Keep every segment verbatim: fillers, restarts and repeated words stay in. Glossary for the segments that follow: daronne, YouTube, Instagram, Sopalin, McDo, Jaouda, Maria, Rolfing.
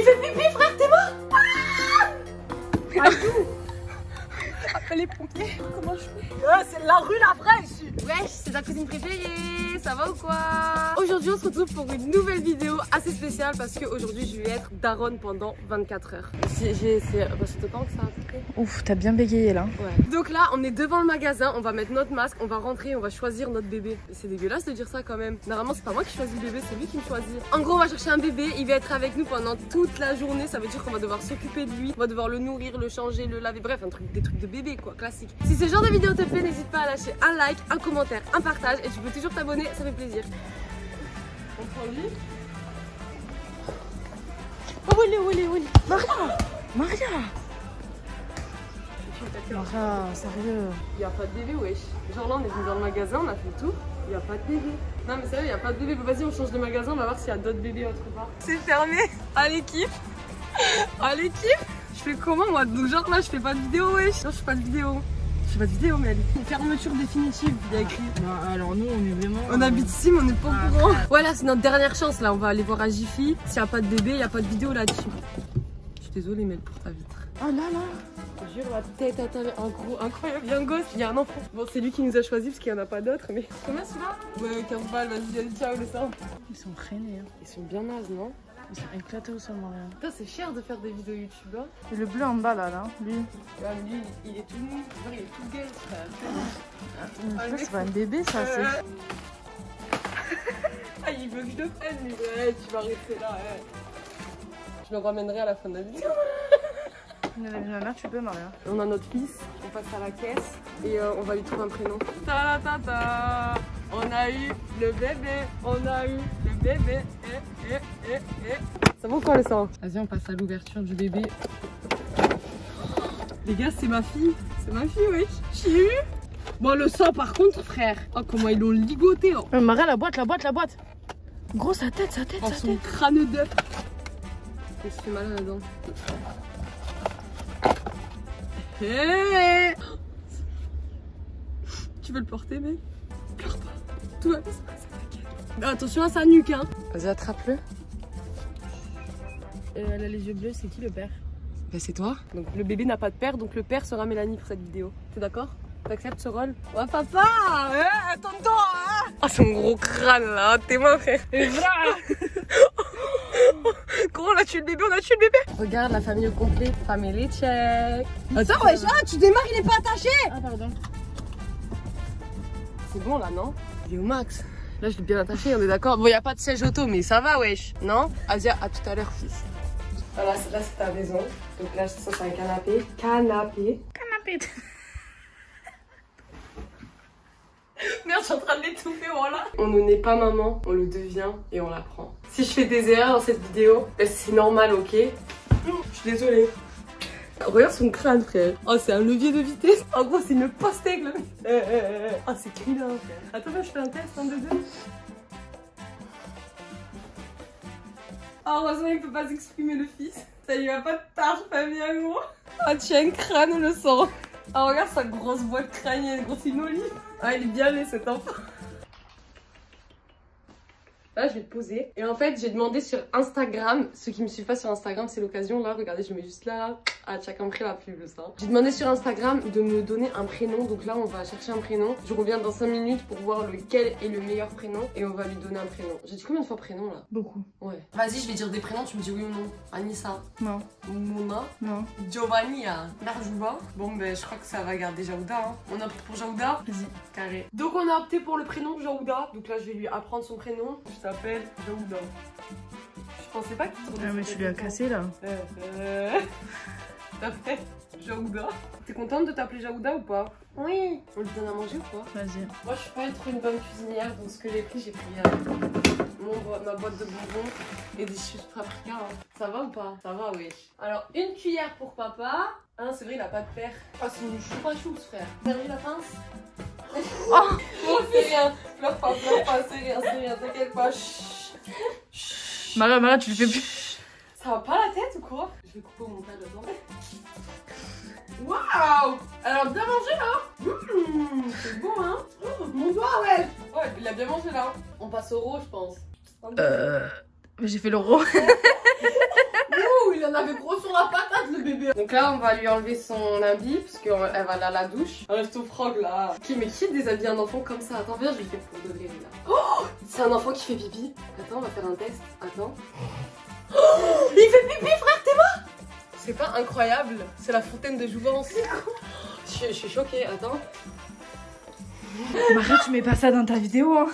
Il fait pipi, frère, t'es mort. Ah, ah les pompiers, comment je fais? euh, C'est la rue la vraie ici. Wesh, c'est ta cuisine préférée, ça va ou quoi? Aujourd'hui on se retrouve pour une nouvelle vidéo assez spéciale parce qu'aujourd'hui je vais être daronne pendant vingt-quatre heures. C'est autant que ça a fait. Ouf, t'as bien bégayé là. Ouais. Donc là on est devant le magasin, on va mettre notre masque, on va rentrer, on va choisir notre bébé. C'est dégueulasse de dire ça quand même. Normalement c'est pas moi qui choisis le bébé, c'est lui qui me choisit. En gros on va chercher un bébé, il va être avec nous pendant toute la journée, ça veut dire qu'on va devoir s'occuper de lui, on va devoir le nourrir, le changer, le laver, bref un truc, des trucs de bébé quoi, classique. Si ce genre de vidéo te plaît, n'hésite pas à lâcher un like, un commentaire, un partage et tu peux toujours t'abonner, ça fait plaisir. On prend lui. Oh oui, oui, oui, oui. Maria, Maria. Maria, sérieux. Il n'y a pas de bébé, wesh. Genre là, on est venu dans le magasin, on a fait tout. Il n'y a pas de bébé. Non mais sérieux, il n'y a pas de bébé. Vas-y, on change de magasin, on va voir s'il y a d'autres bébés autre part. C'est fermé. Allez, kiffe. Allez, kiffe. Je fais comment moi? Donc genre là, je fais pas de vidéo, wesh. Non, je fais pas de vidéo. Je sais pas de vidéo, mais elle est une fermeture définitive, il y a écrit. Bah, alors nous, on est vraiment... On euh... habite ici, mais on n'est pas au courant. Voilà, c'est notre dernière chance, là. On va aller voir à Jiffy. S'il n'y a pas de bébé, il n'y a pas de vidéo là-dessus. Je suis désolée, mais pour ta vitre. Oh là là, je te jure, la tête à ta... En gros, incroyable. Il y a un gosse, il y a un enfant. Bon, c'est lui qui nous a choisi parce qu'il n'y en a pas d'autres, mais... Combien celui-là? Ouais, quinze balles, vas-y, allez, ciao, le sang. Ils sont freinés, hein. Ils sont bien nazes, non? Ils sont éclatés au sol, Maria. Putain, c'est cher de faire des vidéos YouTube, hein. Le bleu en bas, là, là, lui. Ah, lui, il est tout mou, il est tout gay. Ah, ah, c'est pas un bébé, ça, c'est... Ah, il veut que je le prenne, lui. Ouais, tu vas rester là, ouais. Je le ramènerai à la fin de la vidéo. On a la vie de ma mère, tu peux, Maria. On a notre fils, on passe à la caisse et euh, on va lui trouver un prénom. Ta ta ta. On a eu le bébé, on a eu le bébé. Eh, eh, eh, eh. Ça vaut quoi le sang? Vas-y, on passe à l'ouverture du bébé. Les gars, c'est ma fille. C'est ma fille, oui. J'ai eu. Bon, le sang, par contre, frère. Oh, comment ils l'ont ligoté. Oh. Euh, Maria, la boîte, la boîte, la boîte. Gros, sa tête, sa tête, oh, sa son tête. Son crâne d'œuf. Il se fait mal là-dedans. Hey, tu veux le porter, mec? Pleure pas. Tout va bien se passer, t'inquiète. Attention à sa nuque, hein. Vas-y, attrape-le. Euh, elle a les yeux bleus, c'est qui le père? Bah, c'est toi. Donc, le bébé n'a pas de père, donc le père sera Mélanie pour cette vidéo. T'es d'accord? T'acceptes ce rôle? Ouais, papa! Hein, attends-toi! Hein. Ah, son gros crâne, là. T'es moi, frère. Gros, on a tué le bébé, on a tué le bébé. Regarde la famille au complet, family check. Attends, wesh, ah, tu démarres, il est pas attaché. Ah, pardon. C'est bon là, non? Il est au max. Là, je l'ai bien attaché, on est d'accord. Bon, il n'y a pas de siège auto, mais ça va, wesh. Non? Asia, à tout à l'heure, fils. Voilà, là, c'est ta maison. Donc là, ça, c'est un canapé. Canapé. Canapé. Merde, je suis en train de l'étouffer, voilà. On ne naît pas maman, on le devient et on l'apprend. Si je fais des erreurs dans cette vidéo, c'est normal, ok? Je suis désolée. Regarde son crâne, frère. Oh, c'est un levier de vitesse. En gros, c'est une post-aigle. Ah, euh, euh, euh. Oh, c'est criant, frère. Attends, je fais un test, un, deux, deux. Oh, heureusement, il peut pas s'exprimer, le fils. Ça lui va pas de tarte, famille, gros. Oh, tu as un crâne, le sang. Ah, regarde sa grosse boîte crânienne, grosse inoli. Ah, il est bien laid cet enfant. Là, je vais le poser. Et en fait, j'ai demandé sur Instagram. Ceux qui me suivent pas sur Instagram, c'est l'occasion. Là, regardez, je mets juste là. là. Ah, tu as compris la pub, ça. J'ai demandé sur Instagram de me donner un prénom. Donc là, on va chercher un prénom. Je reviens dans cinq minutes pour voir lequel est le meilleur prénom. Et on va lui donner un prénom. J'ai dit combien de fois prénom, là? Beaucoup. Ouais. Vas-y, je vais dire des prénoms, tu me dis oui ou non. Anissa? Non. Mona? Non. Giovanni? Narjouba? Bon, ben, je crois que ça va garder Jaouda. Hein. On a opté pour Jaouda? Vas-y. Carré. Donc, on a opté pour le prénom Jaouda. Donc là, je vais lui apprendre son prénom. Je t'appelle Jaouda. Je pensais pas qu'il tournait. Ah, mais tu lui as cassé, là. Euh, euh... T'appelles Jaouda. T'es contente de t'appeler Jaouda ou pas? Oui. On lui donne à manger ou pas? Vas-y. Moi, je peux pas être une bonne cuisinière, donc ce que j'ai pris, j'ai pris euh, mon, ma boîte de bonbons et des chips paprika. Hein. Ça va ou pas? Ça va, oui. Alors, une cuillère pour papa. Hein, c'est vrai, il a pas de père. Ah, c'est une choupa chousse, frère. T'as vu la pince? Oh, oh c'est rien. Pleure pas, pleure pas, c'est rien, c'est rien, t'inquiète pas. Chut. Chut. Maria, Maria, tu le fais plus. Ça va pas la tête ou quoi? Je vais couper au montage avant. Waouh! Elle a bien mangé là! Mmh, c'est bon hein! Oh, mon doigt ouais! Ouais, il a bien mangé là! On passe au ro, je pense. Euh. J'ai fait le ro. en avait gros sur la patate, le bébé. Donc là, on va lui enlever son habit parce qu'elle va aller à la douche. Un resto frog là. Qui, mais qui déshabille un enfant comme ça? Attends, viens, je lui fais pour de vrai là. Oh, c'est un enfant qui fait pipi. Attends, on va faire un test. Attends. Oh, il fait pipi, frère, t'es mort. C'est pas incroyable? C'est la fontaine de jouvence. je, je suis choquée, attends. Marie, tu mets pas ça dans ta vidéo, hein.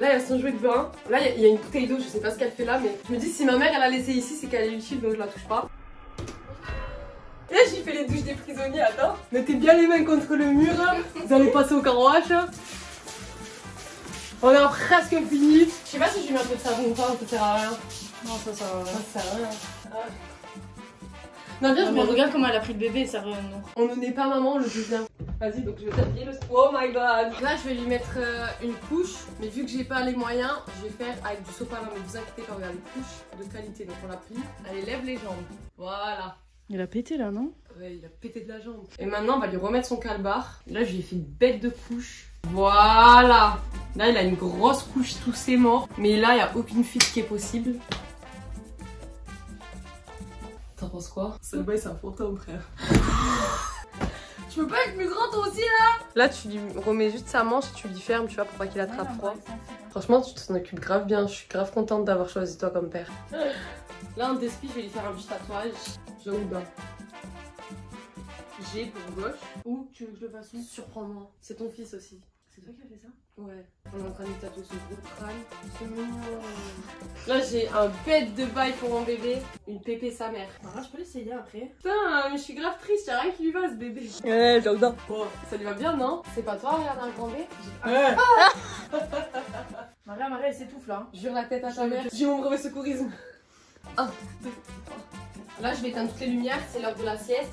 Là, il y a son jouet de bain. Là, il y, y a une bouteille d'eau, je sais pas ce qu'elle fait là, mais je me dis si ma mère elle a laissé ici, c'est qu'elle est utile, donc je la touche pas. Et là, j'ai fait les douches des prisonniers, attends. Mettez bien les mains contre le mur, vous allez passer au carouage. On est presque fini. Je sais pas si je vais mettre de savon ou pas, ça sert à rien. Non, ça sert à rien. Ça sert à rien. Ah. Non, viens, je me regarde comment elle a pris le bébé, ça revient. On ne n'est pas maman, le devient. Vas-y, donc je vais t'habiller le... Oh my god. Là, je vais lui mettre euh, une couche, mais vu que j'ai pas les moyens, je vais faire avec du sopalin. Mais vous inquiétez pas, regardez, une couche de qualité. Donc on l'a pris, allez, lève les jambes. Voilà. Il a pété là, non? Ouais, il a pété de la jambe. Et maintenant, on va lui remettre son calbar. Là, je lui ai fait une bête de couche. Voilà. Là, il a une grosse couche, tous ses morts. Mais là, il n'y a aucune fuite qui est possible. T'en penses quoi? Ce bain, c'est un fantôme, frère. Tu peux pas être plus grand toi aussi là? Là, tu lui remets juste sa manche et tu lui fermes, tu vois, pour pas qu'il attrape froid. Franchement, tu t'en occupes grave bien. Je suis grave contente d'avoir choisi toi comme père. Là, en despit, je vais lui faire un petit tatouage. Je ou bas. J'ai pour gauche. Ou tu veux que je le fasse? Surprends-moi. C'est ton fils aussi. C'est toi qui as fait ça? Ouais. On est en train de tatouer son gros crâne. C'est mignon. Là, j'ai un bête de bail pour mon bébé. Une pépé sa mère. Ah, je peux l'essayer après. Putain, mais je suis grave triste, y'a rien qui lui va ce bébé. Eh, j'adore. Oh, ça lui va bien, non? C'est pas toi, regarde un grand bébé. Ouais. Ah. Maria, Maria, elle s'étouffe là. Jure la tête à ta mère. J'ai mon brevet secourisme. un, deux, trois. Là, je vais éteindre toutes les lumières, c'est l'heure de la sieste.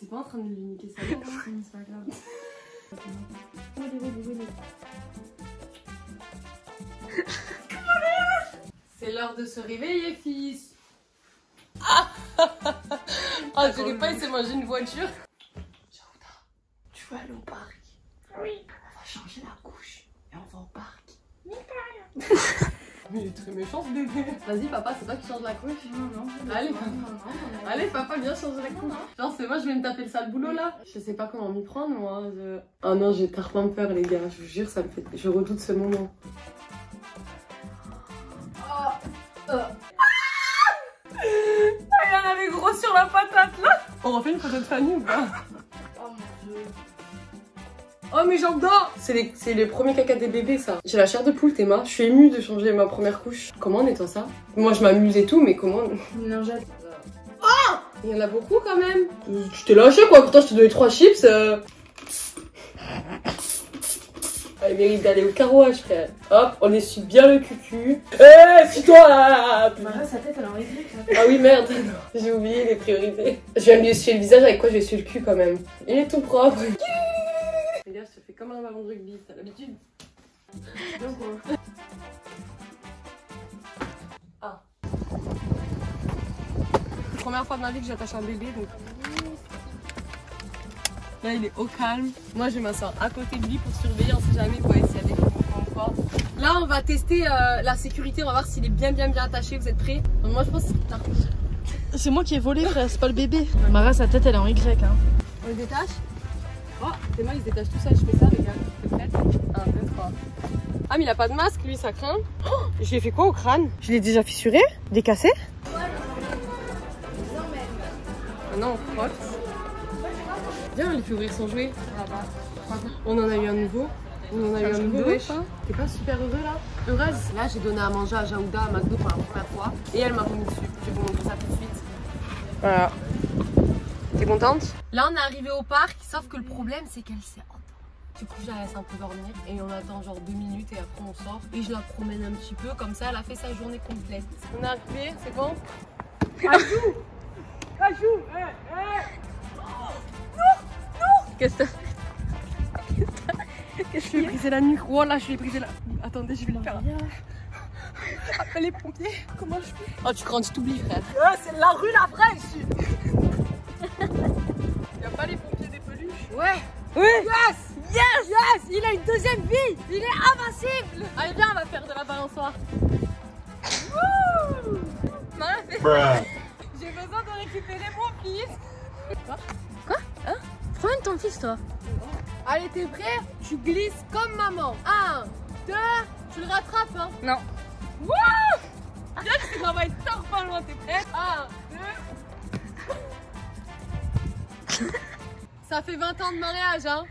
T'es pas en train de lui niquer ça? Non, c'est pas grave. C'est l'heure de se réveiller, fils. Ah, ah je n'ai pas essayé de manger une voiture. Tu vas aller au parc? Oui. On va changer la couche et on va au parc. Nickel. Mais il est très méchant ce bébé. Vas-y papa, c'est toi qui change la couche. Non, non. Allez papa, non, non, non. Allez papa, viens changer la couche. Genre c'est moi, je vais me taper le sale boulot là. Je sais pas comment m'y prendre moi. Je... Ah non, j'ai tellement peur les gars, je vous jure, ça me fait... Je redoute ce moment. Oh. Oh. Ah, il en avait gros sur la patate là. On refait une photo de famille ou pas? Oh mon dieu. Oh mes jambes d'or. C'est les, les premiers caca des bébés ça. J'ai la chair de poule, Théma. Je suis émue de changer ma première couche. Comment on nettoie ça? Moi je m'amuse et tout, mais comment... Non, j'adore. Ah, il y en a beaucoup quand même. Tu t'es lâché quoi, pourtant je te donnais trois chips. Euh... Elle mérite d'aller au carrouage frère. Hop, on essuie bien le cucu. Eh, hey, si toi là, Maria, sa tête elle est en réglé. Ah oui merde, j'ai oublié les priorités. Je viens lui essuyer le visage, avec quoi je vais essuyer le cul quand même. Il est tout propre. Je te fais comme un ballon de rugby, t'as l'habitude? Donc on... Ah. Première fois de ma vie que j'attache un bébé, donc... Là il est au calme. Moi je vais m'asseoir à côté de lui pour surveiller, on sait jamais quoi, essayer avec encore. Là on va tester euh, la sécurité, on va voir s'il est bien bien bien attaché, vous êtes prêts? Donc, moi je pense que c'est... C'est moi qui ai volé frère, c'est pas le bébé. Maria, sa tête elle est en Y hein. On le détache? Oh, tes mains ils se détachent tout seuls, je fais ça, regarde. Je fais un, deux, trois. Ah, mais il a pas de masque, lui, ça craint. Oh, je l'ai fait quoi au crâne? Je l'ai déjà fissuré? Décassé? Ouais, mais... Non, on frotte. Viens, il fait ouvrir son jouet. On en a eu un nouveau. On en a eu un nouveau, wesh. T'es pas super heureux là? Heureuse? Là, j'ai donné à manger à Jaouda, à McDo pour la première fois. Et elle m'a remis dessus. Je vais vous montrer ça tout de suite. Voilà. T'es contente? Là on est arrivé au parc, sauf que le problème c'est qu'elle s'est endormie. Du coup je la laisse un peu dormir et on attend genre deux minutes et après on sort et je la promène un petit peu, comme ça elle a fait sa journée complète. On est arrivé, c'est bon? Ajou! Ajou! Eh, eh. Oh, non! Non! Qu'est-ce que t'as? Qu'est-ce que t'as? Qu'est-ce que je vais briser la nuque? Oh là je vais briser la... Attendez, je vais le faire. Appelle les pompiers, comment je fais? Oh tu grandis, t'oublies frère. Eh, c'est la rue là après ici. Y'a pas les pompiers des peluches? Ouais! Oui! Yes! Yes! Yes! Il a une deuxième vie! Il est invincible! Allez viens, on va faire de la balançoire! Wouh! Bruh. J'ai besoin de récupérer mon fils. Quoi? Quoi? Hein? Prends ton fils, toi. Allez, t'es prêt? Tu glisses comme maman. Un, deux, tu le rattrapes, hein? Non. Wouh! Bien que tu travailles tant pas loin, t'es prêt? Un, deux. Ça fait vingt ans de mariage, hein?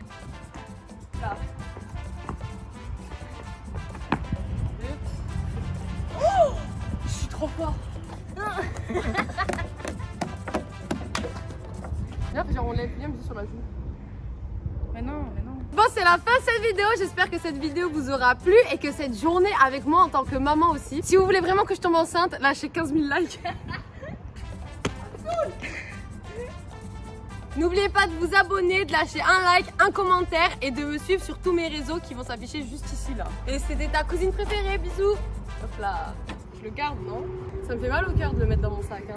Ça. Oh! Je suis trop fort. Là, genre on lève bien, mais sur la joue. Mais non, mais non. Bon, c'est la fin de cette vidéo, j'espère que cette vidéo vous aura plu et que cette journée avec moi en tant que maman aussi. Si vous voulez vraiment que je tombe enceinte, lâchez quinze mille likes. N'oubliez pas de vous abonner, de lâcher un like, un commentaire et de me suivre sur tous mes réseaux qui vont s'afficher juste ici là. Et c'était ta cousine préférée, bisous. Hop là, je le garde, non? Ça me fait mal au cœur de le mettre dans mon sac, hein.